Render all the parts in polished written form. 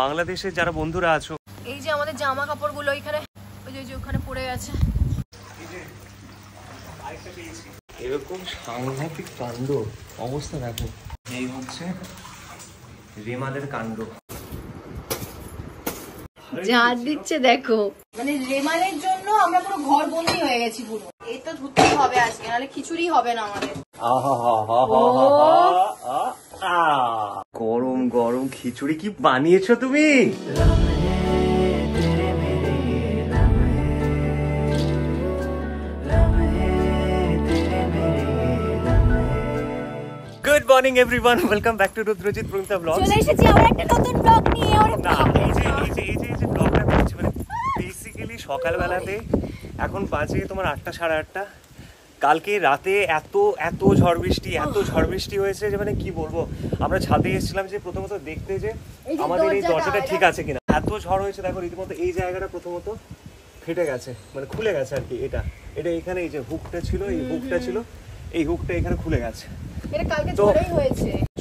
বাংলাদেশের যারা বন্ধুরা আছো, এই যে আমাদের জামা কাপড় গুলো ওইখানে পড়ে গেছে। এরকম সাংঘাতিক কাণ্ড, অবস্থা দেখো। এই হচ্ছে রেমালের কাণ্ড, যা দিচ্ছে দেখো। মানে রেমালের জন্য আমরা পুরো ঘর বন্দি হয়ে গেছি পুরো। এই তো ধুতেই হবে আজকে, নাহলে খিচুড়ি হবে না আমাদের। গরম গরম খিচুড়ি কি বানিয়েছো তুমি? Good morning everyone, welcome back to Rudrajit Pramita blog. চলে এসেছি আমরা একটা নতুন ব্লগ নিয়ে। এই যে ব্লগটা করছি মানে বেসিক্যালি সকালবেলাতে, এখন বাজে তোমার ৮টা সাড়ে ৮টা। কালকে রাতে এত ঝড় বৃষ্টি হয়েছে যে মানে কি বলবো। আমরা ছাদে এসেছিলাম যে প্রথমত দেখতে যে আমাদের এই দরজাটা ঠিক আছে কিনা। এত ঝড় হয়েছে দেখো, রীতিমতো এই জায়গাটা প্রথমত ফেটে গেছে, মানে খুলে গেছে আর কি। এটা এখানে এই যে হুকটা ছিল, এই হুকটা এখানে খুলে গেছে।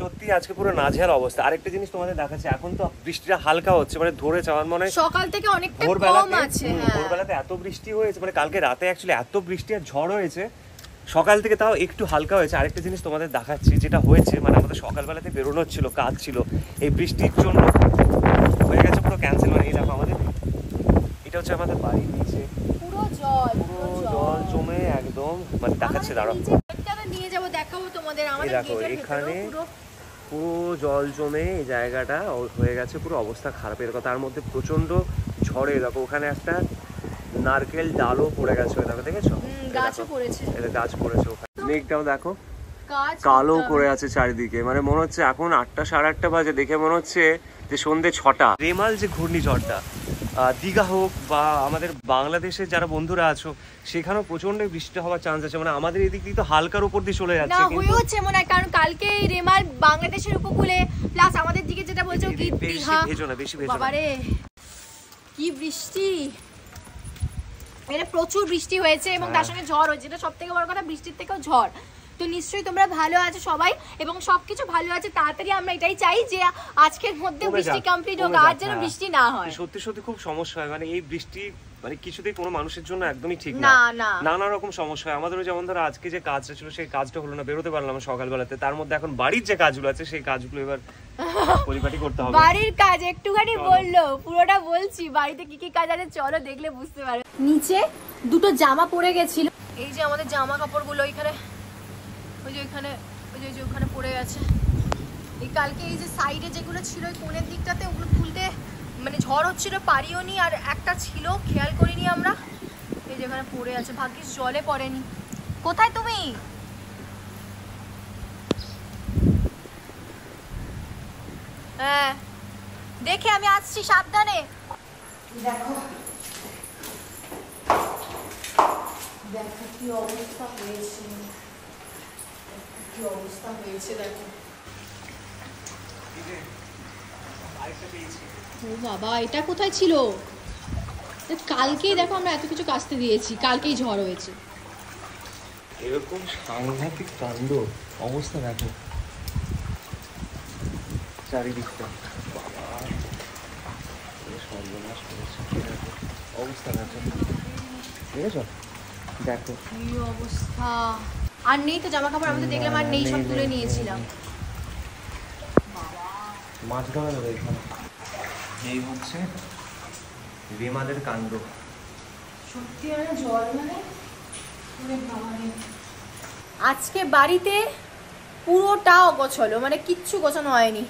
সত্যি আজকে পুরো নাজেহাল অবস্থা। আরেকটা জিনিস তোমাদের দেখাচ্ছে, এখন তো বৃষ্টিটা হালকা হচ্ছে, মানে ধরে যাওয়ার মনে হয় সকাল থেকে অনেকটা কম আছে। ভোরবেলাতে এত বৃষ্টি হয়েছে, মানে কালকে রাতে অ্যাকচুয়ালি এত বৃষ্টি আর ঝড় হয়েছে, সকাল থেকে তাও একটু হালকা হয়েছে। আরেকটা জিনিস তোমাদের দেখাচ্ছি যেটা হয়েছে, মানে আমাদের সকালবেলাতে বেরোনো ছিল, কাজ ছিল, এই বৃষ্টির জন্য হয়ে গেছে পুরো ক্যান্সেল। মানে এই দেখো আমাদের, এটা হচ্ছে আমাদের বাড়ির নিচে পুরো জল জমে একদম, মানে দেখাচ্ছে দাঁড়াও দেখো, এখানে পুরো জল জমে এই জায়গাটা হয়ে গেছে পুরো অবস্থা খারাপ। এরকম তার মধ্যে প্রচন্ড ঝড়ে দেখো ওখানে একটা নারকেল ডালও পড়ে গেছে, ওই দেখো দেখেছো, গাছ পড়েছে ওখানে। মেঘটাও দেখো কালো করে আছে চারিদিকে, মানে মনে হচ্ছে এখন ৮টা সাড়ে ৮টা বাজে, দেখে মনে হচ্ছে যে সন্ধ্যে ৬টা। রেমাল যে ঘূর্ণিঝড়টা দীঘা হোক বা আমাদের বাংলাদেশের যারা বন্ধুরা আছো, সেখানেও প্রচন্ড বৃষ্টি হওয়ার চান্স আছে। মানে আমাদের এদিক দিয়ে তো হালকার উপর দিয়ে চলে যাচ্ছে, হচ্ছে মনে হয়, কারণ কালকে রেমাল বাংলাদেশের উপকূলে প্লাস আমাদের দিকে যেটা বলছো দীঘা, বাবারে কি বৃষ্টি, এটা প্রচুর বৃষ্টি হয়েছে এবং তার সঙ্গে ঝড় হয়েছে। এটা সব থেকে বড় কথা, বৃষ্টির থেকেও ঝড়। তো নিশ্চয়ই তোমরা ভালো আছো সবাই এবং সবকিছু ভালো আছে। তাড়াতাড়ি আমরা এটাই চাই যে আজকের মধ্যে বৃষ্টি কমপ্লিট হোক, আর যেন বৃষ্টি না হয়। সত্যি সত্যি খুব সমস্যা হয়, মানে এই বৃষ্টি মানে কিছুতেই কোনো মানুষের জন্য একদমই ঠিক না, নানা রকম সমস্যা হয়। আমাদেরও যেমন ধরো আজকে যে কাজটা ছিল সেই কাজটা হলো না, বেরোতে পারলাম সকালবেলাতে। তার মধ্যে এখন বাড়ির যে কাজগুলো আছে সেই কাজগুলো এবার পরিপাটি করতে হবে। বাড়ির কাজ একটুখানি বললো, পুরোটা বলছি বাড়িতে কি কি কাজ আছে চলো, দেখলে বুঝতে পারো। নিচে দুটো জামা পড়ে গেছিল, এই যে আমাদের জামা কাপড় গুলো এখানে ওখানে পড়ে গেছে। এই কালকে এই যে সাইডে যেগুলো ছিল ওই কোণের দিকটাতে, ওগুলো খুলতে মানে ঝড় হচ্ছিল, পারিও নি। আর একটা ছিল খেয়াল করিনি আমরা, এই যেখানে পড়ে আছে, ভাগ্যিস জলে পড়েনি। কোথায় তুমি? হ্যাঁ দেখে আমি আসছি, সাবধানে। দেখো দেখো কি অবস্থা হয়েছে, কি অবস্থা হয়েছে দেখো। ও বাবা, এটা কোথায় ছিল? কালকেই দেখো আমরা এত কিছু কাচতে দিয়েছি, কালকেই ঝড় হয়েছে। এরকম সাংঘাতিক কাণ্ড, অবস্থা দেখো চারিদিকটা, অবস্থা দেখো, ঠিক আছে দেখো কি অবস্থা। আর নেই তো জামা কাপড়, আমি তো দেখলাম আর নেই, সব তুলে নিয়েছিলাম। এই হচ্ছে রেমালের কাণ্ড, সত্যি মানে জল মানে পুরো ভাঙানি। আজকে বাড়িতে পুরোটা অগোছালো, মানে কিচ্ছু গোছানো হয়নি,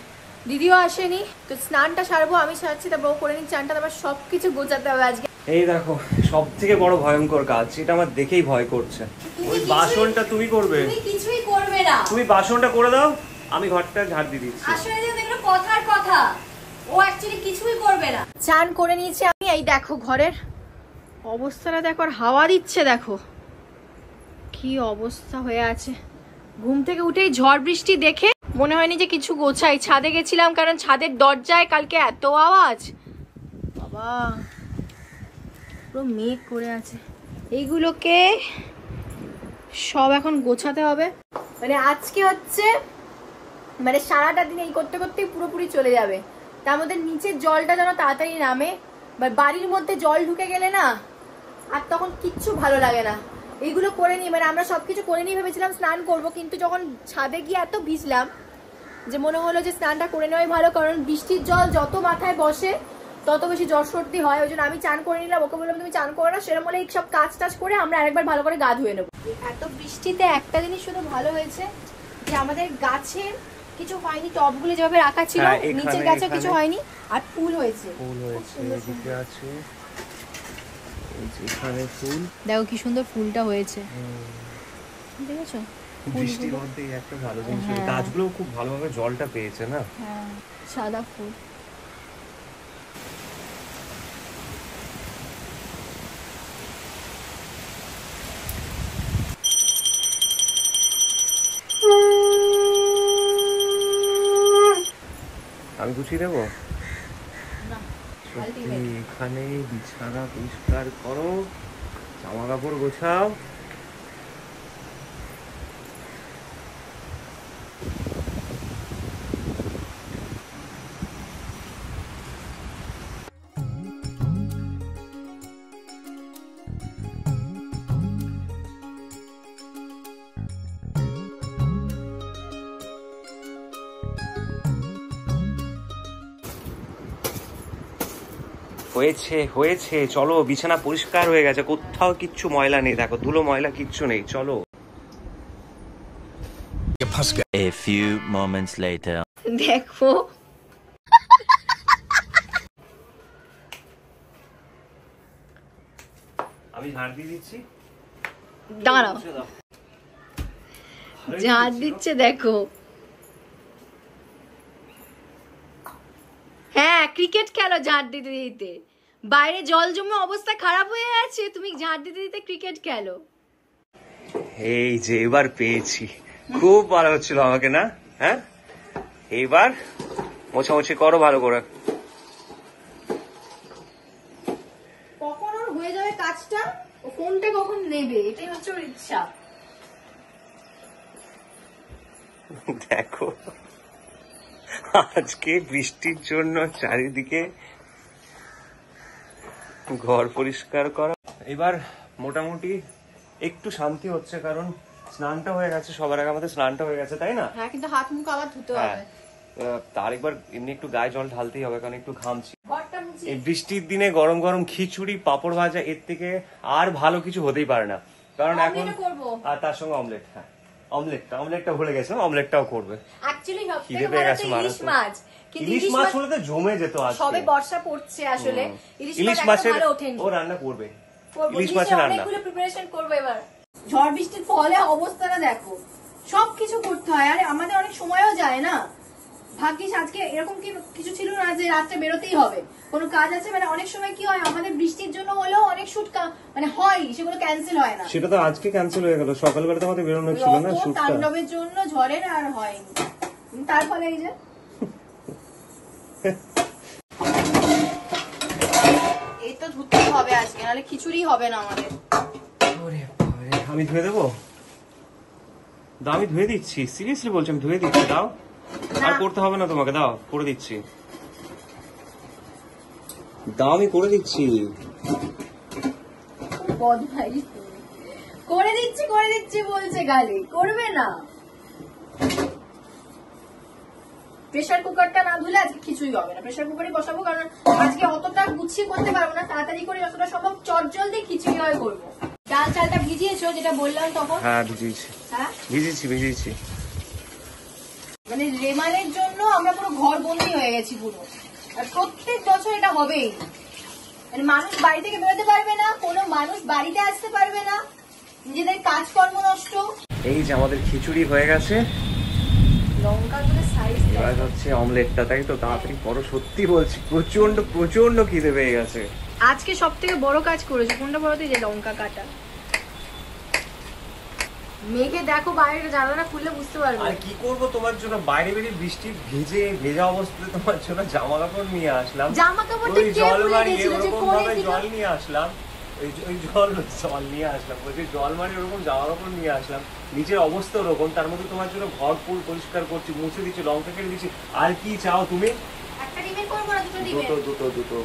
দিদিও আসেনি। তো স্নানটা সারবো, আমি সারছি, তারপর ও করে নিই চানটা, তারপর সবকিছু গোছাতে হবে আজকে। এই দেখো সব থেকে বড় ভয়ঙ্কর কাজ, সেটা আমার দেখেই ভয় করছে। ওই বাসনটা তুমি করবে? তুমি কিছুই করবে না, তুমি বাসনটা করে দাও, আমি ঘরটা ঝাড় দিয়ে দিচ্ছি। আসলে যে দেখো কথার কথা, ও অ্যাকচুয়ালি কিছুই করবে না। চান করে নিয়েছি আমি, এই দেখো ঘরের অবস্থাটা দেখো, আর হাওয়া দিচ্ছে দেখো কি অবস্থা হয়ে আছে। ঘুম থেকে উঠেই ঝড় বৃষ্টি দেখে মনে হয়নি যে কিছু গোছাই। ছাদে গেছিলাম, কারণ ছাদের দরজায় কালকে এত আওয়াজ, বাবা পুরো মেঘ করে আছে। এইগুলোকে সব এখন গোছাতে হবে। মানে আজকে হচ্ছে মানে সারাটা দিন এই করতে করতেই পুরোপুরি চলে যাবে। তার মধ্যে নিচের জলটা যেন তাড়াতাড়ি নামে, বা বাড়ির মধ্যে জল ঢুকে গেলে না আর তখন কিচ্ছু ভালো লাগে না। এইগুলো করে নিই, মানে আমরা সবকিছু করে নিয়ে ভেবেছিলাম স্নান করবো, কিন্তু যখন ছাদে গিয়ে এত ভিজলাম যে মনে হলো যে স্নানটা করে নেওয়াই ভালো, কারণ বৃষ্টির জল যত মাথায় বসে তত বেশি জ্বর সর্দি হয়। ওই জন্য আমি চান করে নিলাম, ওকে বললাম তুমি চান করো না, সেরকম হলে এইসব কাজ টাজ করে আমরা আরেকবার ভালো করে গা ধুয়ে নেবো। এত বৃষ্টিতে একটা জিনিস শুধু ভালো হয়েছে যে আমাদের গাছের কিছু হয়নি, টবগুলো যেভাবে রাখা ছিল নিচের গাছে কিছু হয়নি, আর ফুল হয়েছে। দেখো কি সুন্দর ফুলটা হয়েছে, দেখেছো? বৃষ্টির মধ্যে একটা ভালো জিনিস, গাছগুলো খুব ভালোভাবে জলটা পেয়েছে না, সাদা ফুল। আমি গুছিয়ে দেবো এখানে, বিছানা পরিষ্কার করো, জামা কাপড় গোছাও। হয়েছে হয়েছে, চলো, বিছানা পরিষ্কার হয়ে গেছে, কোথাও কিচ্ছু ময়লা নেই, দেখো ধুলো ময়লা কিচ্ছু নেই। চলো, a few moments later, দেখো আমি ঝাড় দিয়ে দিচ্ছি, দাঁড়াও, ঝাড় দিচ্ছে দেখো। হ্যাঁ, ক্রিকেট খেলো ঝাড় দিতে দিতে, বাইরে জল জমে অবস্থা খারাপ হয়ে আছে, তুমি ঝাড় দিতে দিতে ক্রিকেট খেলো। এই যে এবার পেয়েছি, খুব ভালো হচ্ছিল আমাকে না? হ্যাঁ, এবার মোছামুছি করো ভালো করে, কখন ওর হয়ে যাবে কাজটা, ও ফোনটা কখন নেবে এটাই হচ্ছে ওর ইচ্ছা। দেখো আজকে বৃষ্টির জন্য চারিদিকে ঘর পরিষ্কার করা, এবার মোটামুটি একটু শান্তি হচ্ছে, কারণ স্নানটা হয়ে গেছে, সবার আগে আমাদের স্নানটা হয়ে গেছে, তাই না? হ্যাঁ, কিন্তু হাত মুখ আবার ধুতে হবে, তার একবার এমনি একটু গায়ে জল ঢালতেই হবে, কারণ একটু ঘামছি। এই বৃষ্টির দিনে গরম গরম খিচুড়ি, পাঁপড় ভাজা, এর থেকে আর ভালো কিছু হতেই পারে না, কারণ এখন আর তার সঙ্গে অমলেট। হ্যাঁ, অমলেটটা ভুলে গেছিলাম, অমলেটটাও করবে। ইলিশ মাছ হলে তো জমে যেত, সবে বর্ষা পড়ছে, আসলে ইলিশ মাছের ও রান্না করবে, ইলিশ মাছের রান্না প্রিপারেশন করবে। এবার ঝড় বৃষ্টির ফলে অবস্থাটা দেখো, সবকিছু করতে হয়, আর আমাদের অনেক সময়ও যায় না। ভাগ্যিস আজকে এরকম কিছু ছিল না যে রাত্রে বেরোতেই হবে, কোনো কাজ আছে। মানে অনেক সময় কি হয়, আমাদের বৃষ্টির জন্য হলেও অনেক শুট মানে হয়, সেগুলো ক্যান্সেল হয় না, সেটা তো আজকে ক্যান্সেল হয়ে গেল। সকালবেলা তো আমাদের বেরোনো ছিল না, শুটটা তাণ্ডবের জন্য ঝড়ের আর হয়নি, তার ফলে এই যে এই তো ধুতে হবে আজকে, নাহলে খিচুড়ি হবে না আমাদের। ওরে বাবা, আমি ধুয়ে দেবো, দাও আমি ধুয়ে দিচ্ছি, সিরিয়াসলি বলছি আমি ধুয়ে দিচ্ছি, দাও, আর করতে হবে না তোমাকে, দাও করে দিচ্ছি, দাও আমি করে দিচ্ছি, করে দিচ্ছি বলছে গালি, করবে না। প্রেসার কুকারটা না ধুলে আজকে কিছুই হবে না, প্রেসার কুকারে বসাবো, কারণ আজকে অতটা গুছিয়ে করতে পারবো না, তাড়াতাড়ি করে যতটা সম্ভব চটজলদি খিচুড়ি হয় করবো। ডাল চালটা ভিজিয়েছো যেটা বললাম তখন? হ্যাঁ ভিজিয়েছি, হ্যাঁ ভিজিয়েছি ভিজিয়েছি। মানে রেমালের জন্য আমরা পুরো ঘর বন্দি হয়ে গেছি পুরো, আর প্রত্যেক বছর এটা হবেই, মানে মানুষ বাড়ি থেকে বেরোতে পারবে না, কোনো মানুষ বাড়িতে আসতে পারবে না, নিজেদের কাজকর্ম নষ্ট। এই যে আমাদের খিচুড়ি হয়ে গেছে, এবার হচ্ছে অমলেটটা, তাই তো? তাড়াতাড়ি করো, সত্যি বলছি প্রচন্ড প্রচন্ড খিদে পেয়ে গেছে। আজকে সব থেকে বড় কাজ করেছি, কোনটা বড়? যে লঙ্কা কাটা। মেঘে দেখো বাইরে জানালা খুললে বুঝতে পারবে। আর কি করব তোমার জন্য, বাইরে বেরি বৃষ্টি ভিজে ভেজা অবস্থায় তোমার জন্য জামা কাপড় নিয়ে আসলাম, জামা কাপড় জল নিয়ে আসলাম, এই জল জল নিয়ে আসলাম, বলছি জল মানে ওরকম জামা কাপড় নিয়ে আসলাম, নিজের অবস্থা ওরকম, তার মধ্যে তোমার জন্য ঘর পুর পরিষ্কার করছি, মুছে দিচ্ছি, লঙ্কা কেটে দিচ্ছি, আর কি চাও তুমি? দুটো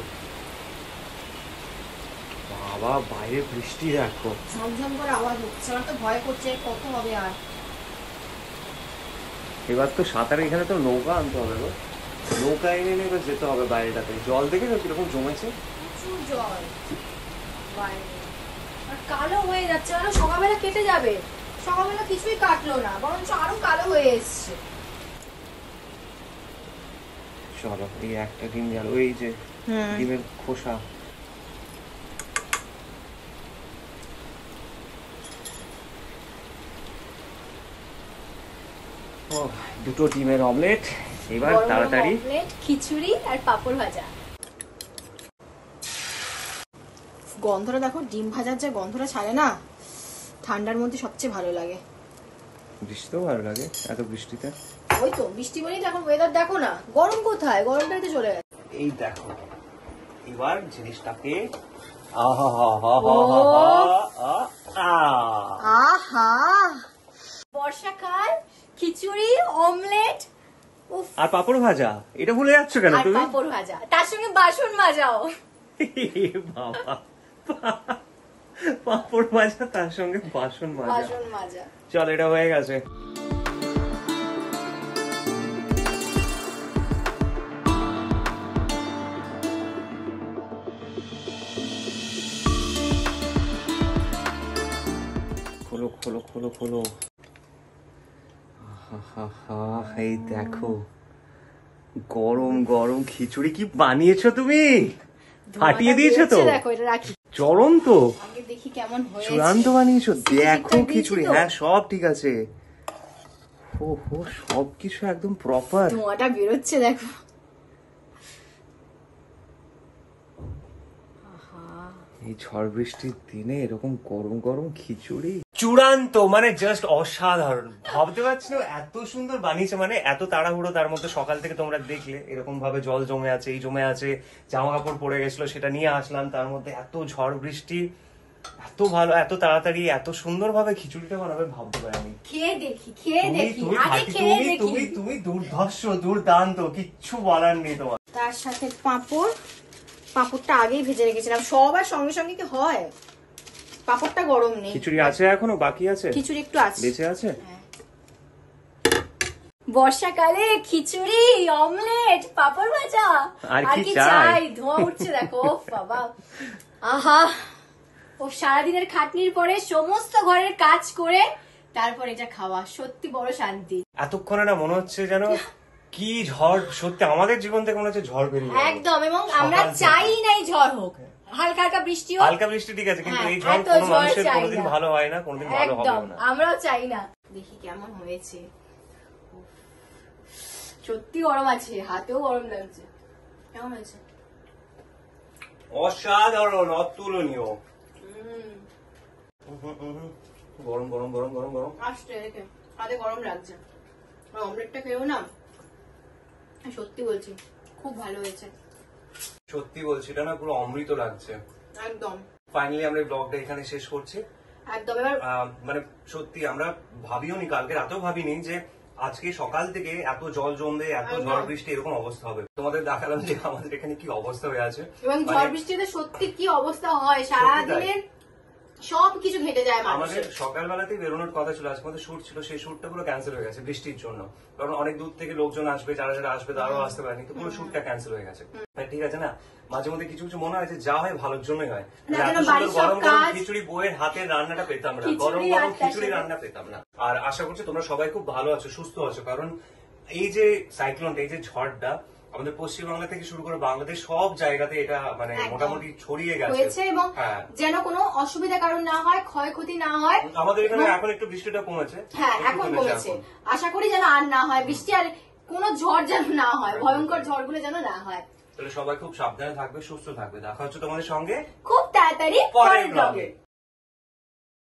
বাবা, বাইরে বৃষ্টি দেখো, ঝমঝম করে আওয়াজ হচ্ছে, আমার তো ভয় করছে কত হবে। আর এবার তো সাঁতারে এখানে তো নৌকা আনতে হবে, নৌকা এনে নেবে, যেতে হবে বাইরেটাতে। জল দেখে তো কিরকম জমেছে, জল আর কালো হয়ে যাচ্ছে, মানে সকালবেলা কেটে যাবে, সকালবেলা কিছুই কাটলো না, বরঞ্চ আরো কালো হয়ে এসছে। চলো এই একটা ডিম গেল, এই যে ডিমের খোসা, দুটো ডিমের অমলেট, এবার তাড়াতাড়ি খিচুড়ি আর পাপড় ভাজা। গন্ধটা দেখো, ডিম ভাজার যে গন্ধটা ছাড়ে না, ঠান্ডার মধ্যে সবচেয়ে ভালো লাগে। বৃষ্টিও ভালো লাগে, এত বৃষ্টিতে ওই তো বৃষ্টি বলেই এখন ওয়েদার দেখো না, গরম কোথায়, গরমটাই তো চলে গেছে। এই দেখো এবার জিনিসটাকে আহা হা হা হা আহা, বর্ষাকাল খিচুড়ি অমলেট আর পাপড় ভাজা, এটা ভুলে যাচ্ছ কেন তুমি? পাপড় ভাজা তার সঙ্গে বাসন মাজাও, পাপড় ভাজা তার সঙ্গে বাসন মাজা। চল এটা হয়ে গেছে। খোলো খোলো খোলো খোলো, এই দেখো গরম গরম খিচুড়ি। কি বানিয়েছো তুমি? ফাটিয়ে দিয়েছো তো, চরম তো, চূড়ান্ত বানিয়েছো। দেখো খিচুড়ি, হ্যাঁ সব ঠিক আছে, ও হো সবকিছু একদম প্রপার, ধোঁয়াটা বেরোচ্ছে দেখো। এই ঝড় বৃষ্টির দিনে এরকম গরম গরম খিচুড়ি চূড়ান্ত, মানে জাস্ট অসাধারণ। ভাবতে পারছি না এত সুন্দর বানিয়েছে, মানে এত তাড়াহুড়ো, তার মধ্যে সকাল থেকে তোমরা দেখলে এরকম ভাবে জল জমে আছে, এই জমে আছে, জামা কাপড় পরে গেছিল সেটা নিয়ে আসলাম, তার মধ্যে এত ঝড় বৃষ্টি, এত ভালো, এত তাড়াতাড়ি, এত সুন্দর ভাবে খিচুড়িটা বানাবে ভাবতে পারিনি। খেয়ে দেখি, খেয়ে দেখি, আগে খেয়ে দেখি। তুমি দুর্ধর্ষ, দুর্দান্ত, কিচ্ছু বলার নেই তোমার। তার সাথে পাঁপড়, পাঁপড়টা আগেই ভেজে রেখেছিলাম, সবার সঙ্গে সঙ্গে কি হয়, পাঁপড়টা গরম নেই। খিচুড়ি আছে এখনো বাকি আছে, খিচুড়ি একটু আছে, বেঁচে আছে। বর্ষাকালে খিচুড়ি অমলেট পাঁপড় ভাজা আর কি চাই? ধোঁয়া উঠছে দেখো বাবা, আহা। ও সারাদিনের খাটনির পরে সমস্ত ঘরের কাজ করে তারপর এটা খাওয়া সত্যি বড় শান্তি। এতক্ষণে না মনে হচ্ছে যেন কি ঝড়, সত্যি আমাদের জীবন থেকে মনে হচ্ছে ঝড় বেরিয়ে গেল একদম, এবং আমরা চাই না এই ঝড় হোক, হালকা হালকা বৃষ্টি হোক, হালকা বৃষ্টি ঠিক আছে, কিন্তু এই ঝড় কোনো মানুষের কোনোদিন ভালো হয় না, কোনোদিন ভালো হবে না, আমরাও চাই না। দেখি কেমন হয়েছে, সত্যি গরম আছে, হাতেও গরম লাগছে। কেমন হয়েছে? অসাধারণ, অতুলনীয়। গরম গরম গরম গরম গরম আসছে, হাতে গরম লাগছে। অমলেটটা খেয়েও না সত্যি বলছি খুব ভালো হয়েছে, সত্যি বলছি এটা না পুরো অমৃত লাগছে একদম। ফাইনালি আমরা ব্লগটা এখানে শেষ করছি একদম। এবার মানে সত্যি আমরা ভাবিওনি, কালকে রাতেও ভাবিনি যে আজকে সকাল থেকে এত জল জমবে, এত ঝড় বৃষ্টি, এরকম অবস্থা হবে। তোমাদের দেখালাম যে আমাদের এখানে কি অবস্থা হয়ে আছে, এবং ঝড় বৃষ্টিতে সত্যি কি অবস্থা হয়, সারাদিনের সবকিছু ঘেটে যায়। আমাদের সকালবেলাতেই বেরোনোর কথা ছিল, আজকে আমাদের শুট ছিল, সেই শুটটা পুরো ক্যান্সেল হয়ে গেছে বৃষ্টির জন্য, কারণ অনেক দূর থেকে লোকজন আসবে, যারা যারা আসবে তারাও আসতে পারেনি, তো পুরো শুটটা ক্যান্সেল হয়ে গেছে। ঠিক আছে না, মাঝে মধ্যে কিছু কিছু মনে হয় যে যা হয় ভালোর জন্যই হয়। গরম গরম খিচুড়ি, বউয়ের হাতের রান্নাটা পেতাম না, গরম গরম খিচুড়ি রান্না পেতাম না। আর আশা করছি তোমরা সবাই খুব ভালো আছো, সুস্থ আছো, কারণ এই যে সাইক্লোনটা, এই যে ঝড়টা আমাদের পশ্চিমবাংলা থেকে শুরু করে বাংলাদেশ সব জায়গাতে এটা মানে মোটামুটি ছড়িয়ে গেছে, এবং যেন কোনো অসুবিধা কারণ না হয়, ক্ষয়ক্ষতি না হয়। আমাদের এখানে এখন একটু বৃষ্টিটা কমেছে, হ্যাঁ এখন কমেছে, আশা করি যেন আর না হয় বৃষ্টি, আর কোনো ঝড় যেন না হয়, ভয়ঙ্কর ঝড়গুলো যেন না হয়। তাহলে সবাই খুব সাবধানে থাকবে, সুস্থ থাকবে, দেখা হচ্ছে তোমাদের সঙ্গে খুব তাড়াতাড়ি পরের ব্লগে।